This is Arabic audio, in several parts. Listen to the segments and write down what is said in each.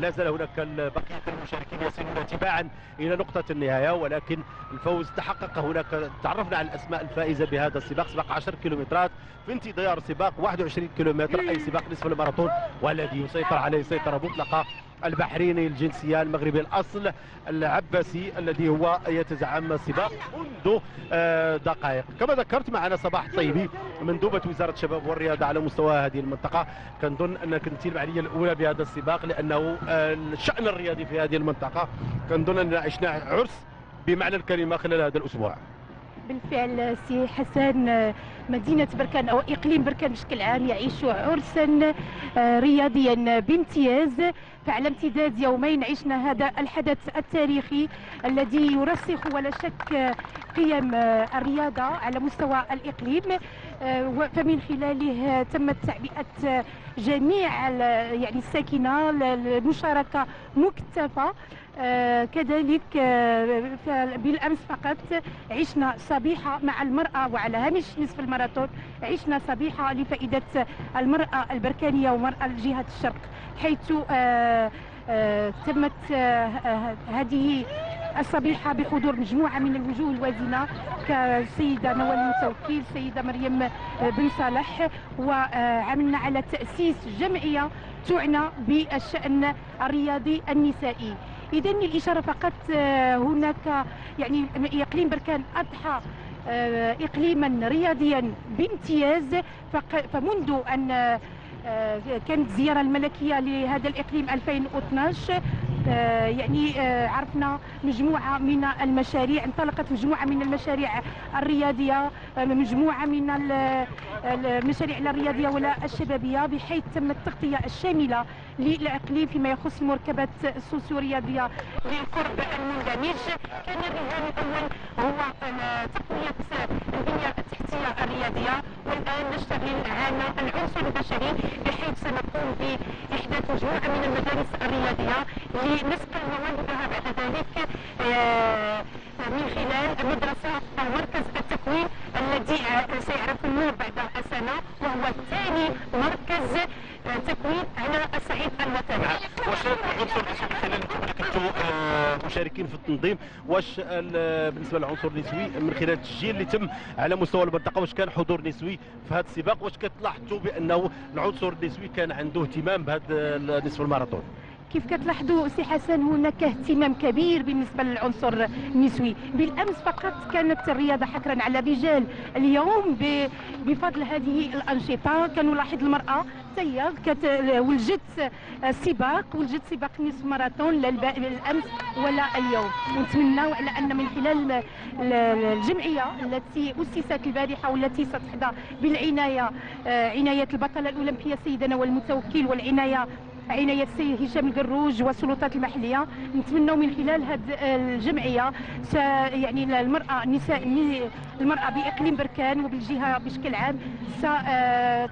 لا زال هناك بقية المشاركين يصلون تباعا إلى نقطة النهاية، ولكن الفوز تحقق هناك. تعرفنا على الأسماء الفائزة بهذا السباق، سباق 10 كيلومترات في انتظار سباق 21 كيلومتر، أي سباق نصف الماراثون، والذي يسيطر عليه سيطرة مطلقة البحريني الجنسية المغربي الأصل العباسي، الذي هو يتزعم السباق منذ دقائق. كما ذكرت معنا صباح الطيبي مندوبة وزارة الشباب والرياضة على مستوى هذه المنطقة، كنظن أنك أنت المعنية الأولى بهذا السباق، لأنه الشأن الرياضي في هذه المنطقة كنظن أننا عشنا عرس بمعنى الكلمة خلال هذا الأسبوع. بالفعل سي حسن، مدينة بركان أو إقليم بركان بشكل عام يعيش عرسا رياضيا بامتياز. فعلى امتداد يومين عشنا هذا الحدث التاريخي الذي يرسخ ولا شك قيم الرياضة على مستوى الإقليم، فمن خلاله تمت تعبئة جميع يعني الساكنة المشاركة مكتفة. كذلك بالأمس فقط عشنا صبيحة مع المرأة، وعلى هامش نصف الماراثون عشنا صبيحة لفائدة المرأة البركانية ومرأة الجهة الشرق، حيث تمت هذه الصبيحة بحضور مجموعة من الوجوه الوازنة كالسيدة نوال المتوكل، السيدة مريم بن صالح، وعملنا على تأسيس جمعية تعنى بالشأن الرياضي النسائي. إذن الإشارة فقط، هناك يعني إقليم بركان أضحى إقليما رياضيا بامتياز، فمنذ أن كانت زيارة الملكية لهذا الإقليم 2012 يعني عرفنا مجموعة من المشاريع، انطلقت مجموعة من المشاريع الرياضية، مجموعة من المشاريع لا الرياضية ولا الشبابية، بحيث تم التغطية الشاملة للإقليم فيما يخص مركبات السوسيو رياضية للقرب المندمج. كان الرهان الأول هو تقوية البنية التحتية الرياضية، والآن نشتغل على العنصر البشري، بحيث سنقوم بإحداث مجموعة من المدارس الرياضية لنسقل مواهبها بعد ذلك من خلال مدرسة أو مركز التكوين الذي سيعرف النور بعد سنة، وهو ثاني مركز تكوين على الصعيد الوطني. واش العنصر النسوي خلال كنتوا مشاركين في التنظيم، واش بالنسبة للعنصر النسوي من خلال التسجيل اللي تم على مستوى المنطقة، واش كان حضور نسوي في هذا السباق؟ واش كتلاحظوا بأنه العنصر النسوي كان عنده اهتمام بهذا نصف الماراثون؟ كيف كتلاحظوا سي حسن، هناك اهتمام كبير بالنسبه للعنصر النسوي. بالامس فقط كانت الرياضه حكرا على الرجال، اليوم بفضل هذه الانشطه كنلاحظ المراه هي ولجت سباق، ولجت سباق نصف ماراثون لا الامس ولا اليوم. ونتمناو على ان من خلال الجمعيه التي اسست البارحه والتي ستحظى بالعنايه، عنايه البطله الاولمبيه السيده نوال المتوكل، والعنايه عناية السيد هشام الكروج والسلطات المحلية، نتمنوا من خلال هذه الجمعية يعني المرأة النساء، المرأة بإقليم بركان وبالجهة بشكل عام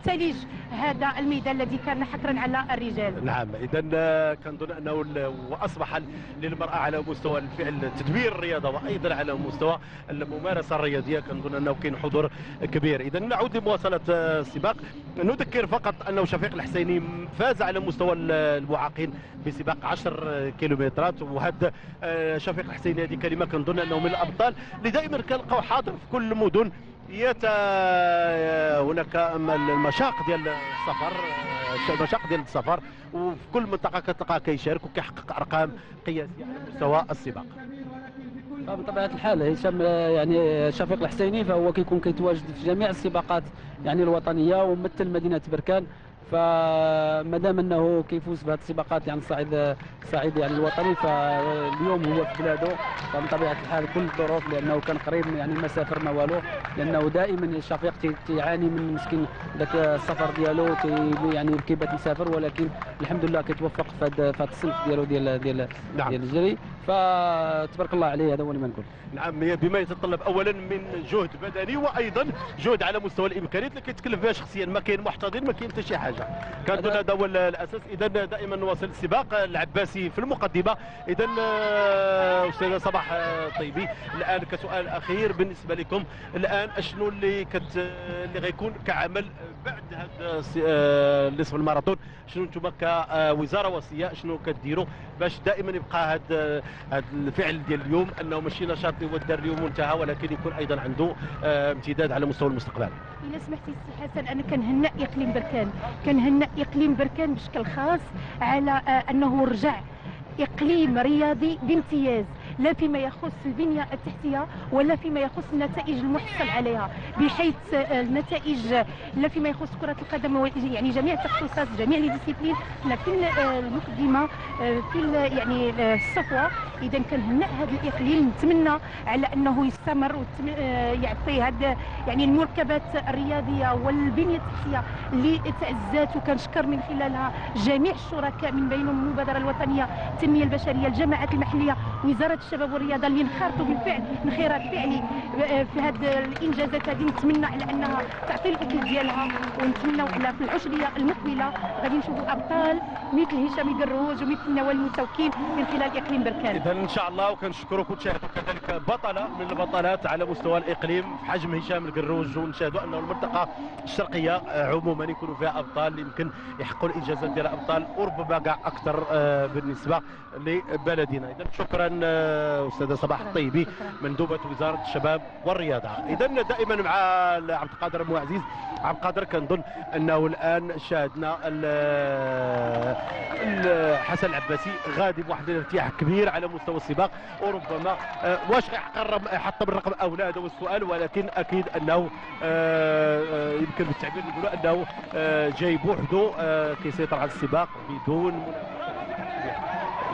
ستلج هذا الميدان الذي كان حكرا على الرجال. نعم، إذا كنظن أنه وأصبح للمرأة على مستوى الفعل تدوير الرياضة وأيضا على مستوى الممارسة الرياضية كنظن أنه كاين حضور كبير. إذا نعود لمواصلة السباق، نذكر فقط أنه شفيق الحسيني فاز على مستوى المعاقين بسباق 10 كيلومترات، وهذا شفيق الحسيني هذه كلمة كنظن أنه من الأبطال اللي دائما كنلقاو حاضر في كل المدن. هناك المشاق ديال السفر، المشاق ديال السفر، وفي كل منطقه كتلقاه كيشارك وكيحقق ارقام قياسيه على مستوى السباق. بطبيعه الحال هشام يعني شفيق الحسيني فهو كيكون كيتواجد في جميع السباقات يعني الوطنيه، ومثل مدينه بركان، فمادام انه كيفوز بهذه السباقات يعني الصعيد يعني الوطني، فاليوم هو في بلاده، فمن طبيعه الحال كل الظروف، لانه كان قريب يعني المسافر ما والو، لانه دائما شفيق تيعاني من مسكين ذاك السفر ديالو، يعني كيبات مسافر، ولكن الحمد لله كيتوفق في هذا الصنف ديالو ديال الجري، فتبارك الله عليه. هذا هو اللي ما نقول. نعم، بما يتطلب اولا من جهد بدني وايضا جهد على مستوى الامكانيات اللي كيتكلف بها شخصيا، ما كاين محتضن، ما كاين حتى شي حاجه. الثالثه. كان هذا هو الاساس. اذا دائما واصل سباق العباسي في المقدمه. اذا استاذ صباح الطيبي، الان كسؤال اخير بالنسبه لكم، الان اشنو اللي غيكون كعمل بعد هذا نصف الماراثون؟ شنو انتم كوزاره وصيه شنو كديروا باش دائما يبقى هذا الفعل ديال اليوم انه ماشي نشاط هو دار اليوم وانتهى، ولكن يكون ايضا عنده امتداد على مستوى المستقبل؟ الا سمحتي السي حسن، انا كنهنئ اقليم بركان، كنهنئ اقليم بركان بشكل خاص على انه رجع اقليم رياضي بامتياز، لا فيما يخص البنيه التحتيه ولا فيما يخص النتائج المحصل عليها، بحيث النتائج لا فيما يخص كره القدم، يعني جميع التخصصات جميع الديسيبلين في المقدمه في يعني الصفوه. اذا كنهنئ هذا الاقليم، نتمنى على انه يستمر ويعطي هذا يعني المركبات الرياضيه والبنيه التحتيه اللي تعزات، وكنشكر من خلالها جميع الشركاء من بينهم المبادره الوطنيه التنميه البشريه، الجماعات المحليه، وزاره الشباب والرياضه اللي انخرطوا بالفعل انخراط فعلي في هذه الانجازات هذه. نتمنى على انها تعطي الاكل ديالها، ونتمنوا على في العشريه المقبله غادي نشوفوا ابطال مثل هشام الكروج ومثل نوال المتوكل من خلال اقليم بركان. اذا ان شاء الله، وكنشكرك وتشاهدوا كذلك بطله من البطلات على مستوى الاقليم في حجم هشام الكروج، ونشاهدوا انه المنطقه الشرقيه عموما يكونوا فيها ابطال يمكن يحققوا الانجازات ديال ابطال وربما كاع اكثر بالنسبه لبلدنا. اذا شكرا استاذه صباح الطيبي، مندوبه وزاره الشباب والرياضه. اذا دائما مع عبد القادر المعزيز. عبد القادر، كنظن انه الان شاهدنا حسن العباسي غادي بواحد الارتياح كبير على مستوى السباق، وربما واش غيحقق حتى بالرقم او لا، هذا هو السؤال، ولكن اكيد انه يمكن بالتعبير نقولوا انه جاي بوحده كيسيطر على السباق بدون منافس.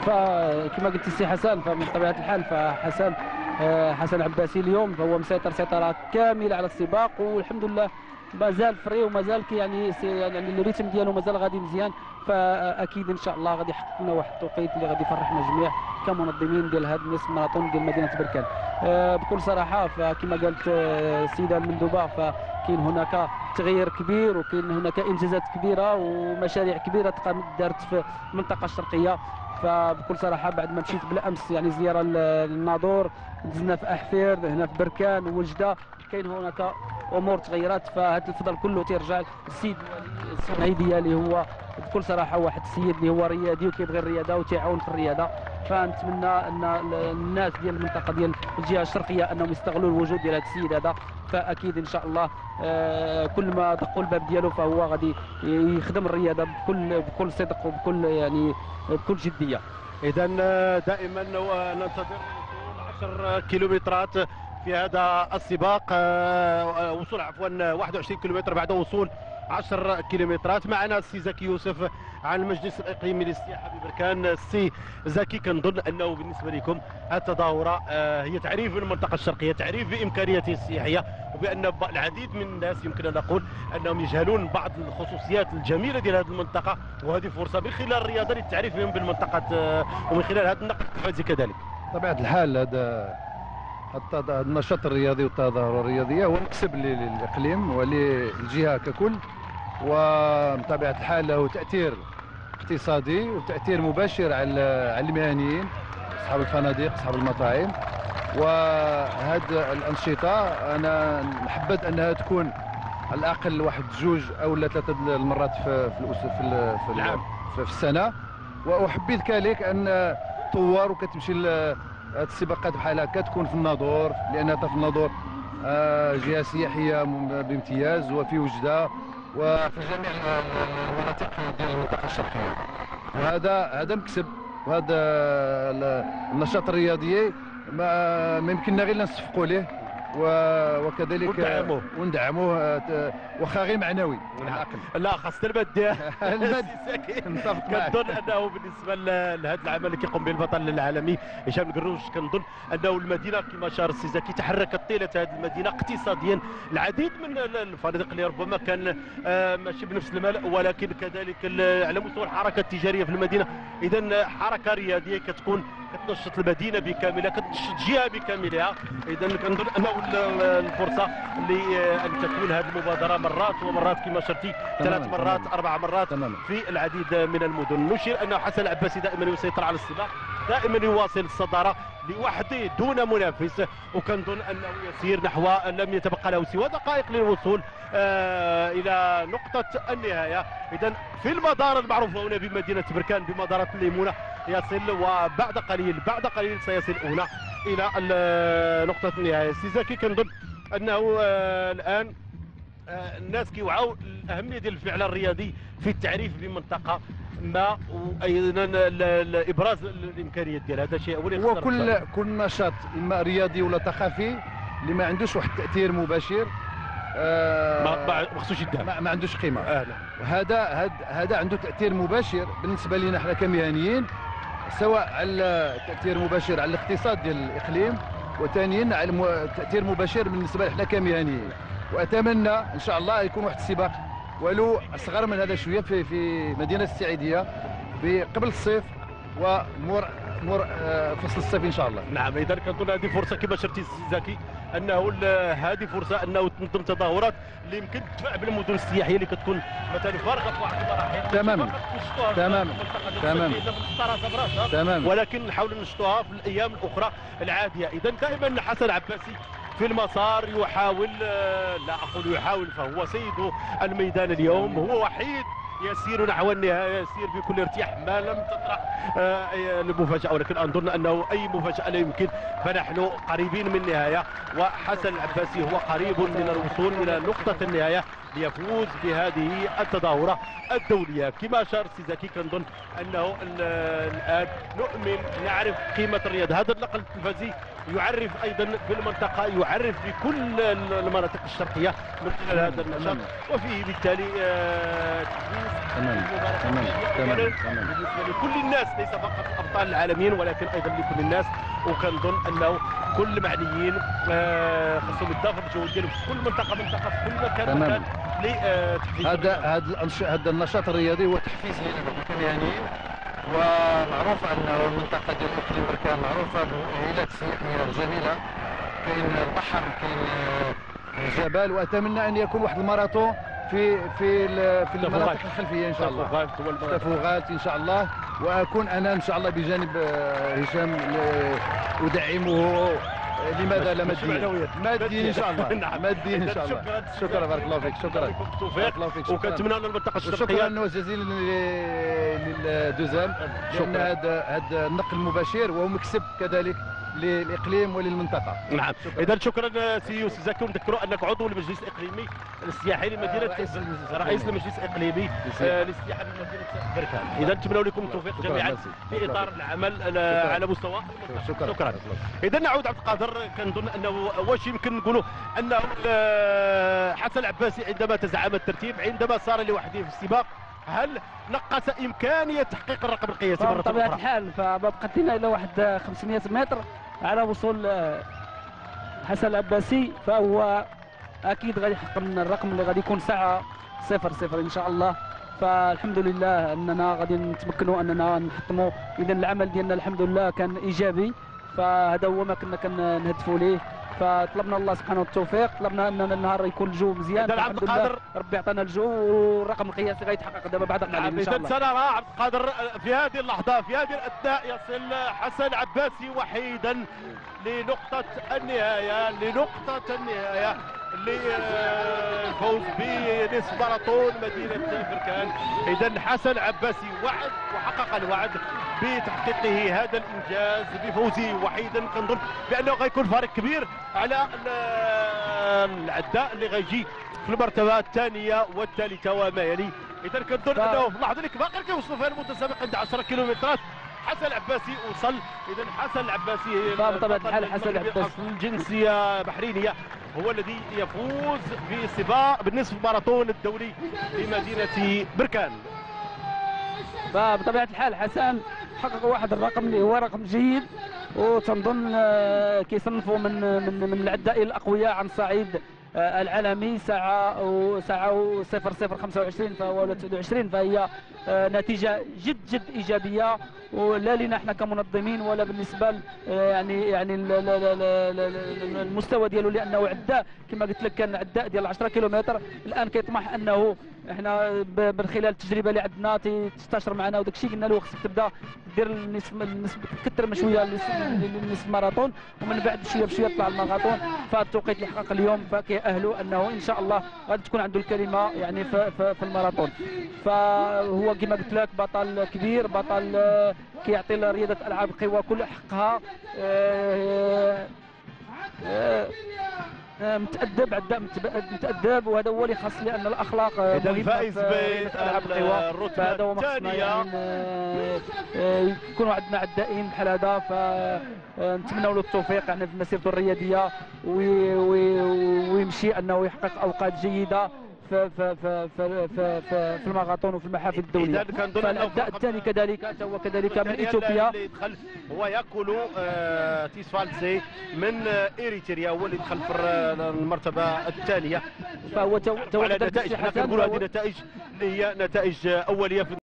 فكما قلت السي حسن، فمن طبيعه الحال فحسن حسن العباسي اليوم فهو مسيطر سيطره كامله على السباق، والحمد لله مازال فري ومازال يعني الريتم ديالو مازال غادي مزيان. فاكيد ان شاء الله غادي يحقق لنا واحد التوقيت اللي غادي يفرحنا جميع كمنظمين ديال هذا نصف الماراثون ديال مدينه بركان. بكل صراحه فكما قالت السيده المندوبه، فكاين هناك تغيير كبير وكاين هناك انجازات كبيره ومشاريع كبيره تقامت دارت في المنطقه الشرقيه. فبكل صراحه بعد ما مشيت بالامس يعني زياره للناظور، دزنا في احفير، هنا في بركان ووجده، كاين هناك امور تغيرات. فهذا الفضل كله تيرجع للسيد السنعيدي اللي هو بكل صراحه واحد السيد اللي هو رياضي وكيبغي الرياضه وتعاون في الرياضه. فنتمنى ان الناس ديال المنطقه ديال الجهه الشرقيه انهم يستغلوا الوجود ديال هذا السيد هذا. فاكيد ان شاء الله كل ما دقوا الباب ديالو فهو غادي يخدم الرياضه بكل صدق وبكل يعني بكل جديه. اذا دائما ننتظر 10 كيلومترات في هذا السباق، وصول عفوا 21 كيلومتر بعد وصول 10 كيلومترات. معنا السي زكي يوسف عن المجلس الاقليمي للسياحه ببركان. السي زكي، كنظن انه بالنسبه لكم التظاهره هي تعريف بالمنطقه الشرقيه، تعريف بامكانياته السياحيه، وبان العديد من الناس يمكن ان نقول انهم يجهلون بعض الخصوصيات الجميله ديال هذه المنطقه، وهذه فرصه من خلال الرياضه لتعريفهم بالمنطقه ومن خلال هذا النقد التلفزيوني كذلك. بطبيعه الحال هذا النشاط الرياضي والتظاهرة الرياضية هو مكسب للإقليم وللجهة ككل، وبطبيعة الحال له تأثير اقتصادي وتأثير مباشر على المهنيين، أصحاب الفنادق، أصحاب المطاعم. وهذه الأنشطة أنا نحبذ أنها تكون على الأقل واحد جوج أو ثلاثة المرات في السنة، وأحبذ كذلك أن تطور وكتمشي هاد السباقات بحال هكا تكون في الناظور، لأنها في الناظور جهة سياحية بامتياز، وفي وجدة وفي جميع المناطق ديال المنطقة الشرقية. وهذا مكسب، وهذا النشاط الرياضي ما يمكننا غير نصفقوا ليه وكذلك وندعموه، واخا غير معنوي. لا خاصة المادة. نتفق معك. كنظن انه بالنسبة لهذا العمل اللي كيقوم به البطل العالمي هشام الكروج، كنظن انه المدينة كما شار السي زكي تحركت طيلة هذه المدينة اقتصاديا. العديد من الفنادق اللي ربما كان ماشي بنفس المال، ولكن كذلك على مستوى الحركة التجارية في المدينة. إذا حركة رياضية كتكون كتنشط المدينه بكاملها، كتنشط الجهه بكاملها. اذا كنظن انه الفرصه لان تكون هذه المبادره مرات ومرات كما شرتي، 3 مرات 4 مرات في العديد من المدن. نشير ان حسن العباسي دائما يسيطر على السباق، دائما يواصل الصداره لوحده دون منافس، وكنظن انه يسير نحو لم يتبقى له سوى دقائق للوصول الى نقطه النهايه. اذا في المدار المعروف هنا بمدينه بركان بمداره الليمونه يصل، وبعد قليل بعد قليل سيصل هنا الى نقطه النهايه. سي زكي كنظن انه الان الناس كيوعاو الاهميه ديال الفعل الرياضي في التعريف بمنطقه ما، وايضا ابراز الامكانيات ديال هذا شيء هو اللي خصنا. كل نشاط اما رياضي ولا ثقافي اللي ما عندوش واحد التاثير مباشر ما خصوش يدعم، ما عندوش قيمه. هذا عنده تاثير مباشر بالنسبه لنا حنا كمهنيين، سواء على تاثير مباشر على الاقتصاد ديال الاقليم، وثانيا على تاثير مباشر بالنسبه لنا كمهنيين. واتمنى ان شاء الله يكون واحد السباق ولو اصغر من هذا شويه في مدينه السعيديه قبل الصيف ومر فصل الصيف ان شاء الله. نعم، اذا كنظن هذه فرصه كما شرتي السي زكي، انه هذه فرصه انه تنظم تظاهرات اللي يمكن تدفع بالمدن السياحيه اللي كتكون مثلا فارغه في واحد المراحل. تماما، ولكن نحاول نشطوها في الايام الاخرى العاديه. اذا دائما حسن العباسي في المسار يحاول، لا اقول يحاول فهو سيد الميدان اليوم، هو وحيد يسير نحو النهايه، يسير بكل ارتياح ما لم تطرح المفاجاه، ولكن اظن انه اي مفاجاه لا يمكن، فنحن قريبين من النهايه وحسن العباسي هو قريب من الوصول الى نقطه النهايه ليفوز بهذه التظاهره الدوليه. كما شار سي زكي كنظن انه الان نؤمن نعرف قيمه الرياض. هذا اللقاء التلفزي يعرف ايضا بالمنطقه، يعرف بكل المناطق الشرقيه من خلال هذا النشاط، وفيه بالتالي بالنسبه لكل الناس، ليس فقط الابطال العالميين ولكن ايضا لكل الناس. وكنظن انه كل معنيين خصهم يضافوا الجهود ديالهم في كل منطقه في كل مكان لتحفيز هذا النشاط الرياضي، هو تحفيز للمهنيين. ومعروف ان المنطقه ديال اقليم بركان معروفه بالهيلات السياحيه الجميله، كاين البحر كاين الجبال، واتمنى ان يكون واحد الماراثون في المناطق الخلفيه ان شاء الله، تفوغات ان شاء الله، واكون انا ان شاء الله بجانب هشام ادعمه. لماذا لا ماديا ان شاء الله، ماديا ان شاء الله. شكرا، بارك الله فيك، شكرا بارك الله فيك، وكنتمنى ان المنطقه الشرقيه. شكرا جزيلا للدوزام، لان هذا النقل المباشر وهو مكسب كذلك للاقليم وللمنطقه. نعم، اذا شكرا سي يوسف زكي. نذكروا انك عضو المجلس الاقليمي السياحي لمدينه، رئيس المجلس الاقليمي للسياحه لمدينه بركان. اذا نتمنوا لكم التوفيق جميعا في اطار العمل على مستوى المنطقه. شكرا. اذا نعود عبد القادر، كنظن انه واش يمكن نقولوا انه حسن العباسي عندما تزعم الترتيب، عندما صار لوحده في السباق، هل نقص امكانيه تحقيق الرقم القياسي مرة أخرى؟ بطبيعة الحال فما بقات لنا الا واحد 500 متر على وصول حسن العباسي، فهو اكيد غادي يحقق من الرقم اللي غادي يكون ساعه 0-0 ان شاء الله. فالحمد لله اننا غادي نتمكنوا اننا نحطموا. اذا العمل ديالنا الحمد لله كان ايجابي، فهذا هو ما كنا كنهدفوا ليه. فطلبنا الله سبحانه التوفيق، طلبنا اننا النهار يكون الجو مزيان، الحمد لله ربي عطانا الجو، والرقم القياسي غيتحقق دابا بعد قليل ان شاء الله. سنرى عبد القادر في هذه اللحظه، في هذه الاثناء يصل حسن عباسي وحيدا لنقطه النهايه، لنقطه النهايه للفوز بنصف ماراثون مدينه بركان. اذا حسن عباسي وعد وحقق الوعد بتحقيقه هذا الانجاز بفوزه وحيدا. كنظن بانه غيكون فارق كبير على العداء اللي غيجي في المرتبه الثانيه والثالثه وما يلي. اذا كنظن انه في اللحظه اللي باقي كيوصلوا فيها المتسابق عند 10 كيلومترات حسن العباسي وصل. اذا حسن العباسي بطبيعه الحال، حسن العباسي الجنسيه بحرينيه هو الذي يفوز بسباق بالنصف ماراثون الدولي لمدينه بركان. فبطبيعه الحال حسن حقق واحد الرقم اللي هو رقم جيد، وتنظن كيصنفوا من العداء الاقوياء عن صعيد العالمي ساعة 00:25 فهو 29، فهي نتيجة جد جد إيجابية، ولا لنا احنا كمنظمين ولا بالنسبة يعني المستوى ديالو، لأنه عداء كما قلت لك كان عداء ديال 10 كيلومتر. الآن كيطمح أنه احنا من خلال التجربه اللي عندنا تستشر معنا وداك الشيء، قلنا له خصك تبدا دير النسبه تكثر من شويه للنصف ماراثون، ومن بعد شويه بشويه تطلع الماراثون. فالتوقيت اللي حقق اليوم فكيأهلوا انه ان شاء الله غادي تكون عنده الكلمه يعني في الماراثون. فهو كما قلت لك بطل كبير، بطل كيعطي لرياضه الالعاب قوه كل حقها، متأدب عداء متأدب، وهذا هو اللي خاص، لأن الأخلاق مهمة فائز بالرتبة الثانية. يكونوا عندنا عدائين بحال هذا، فنتمنوا له التوفيق يعني في مسيرته الرياضية، ويمشي أنه يحقق أوقات جيدة في الماراثون وفي المحافل الدوليه. الأداء الثاني كذلك هو كذلك من اثيوبيا، هو ياكل تيسفالدزي من اريتريا، هو اللي دخل في المرتبه الثانيه. فهو على نتائج، حنا كنقولوا هذه نتائج اللي هي نتائج اوليه.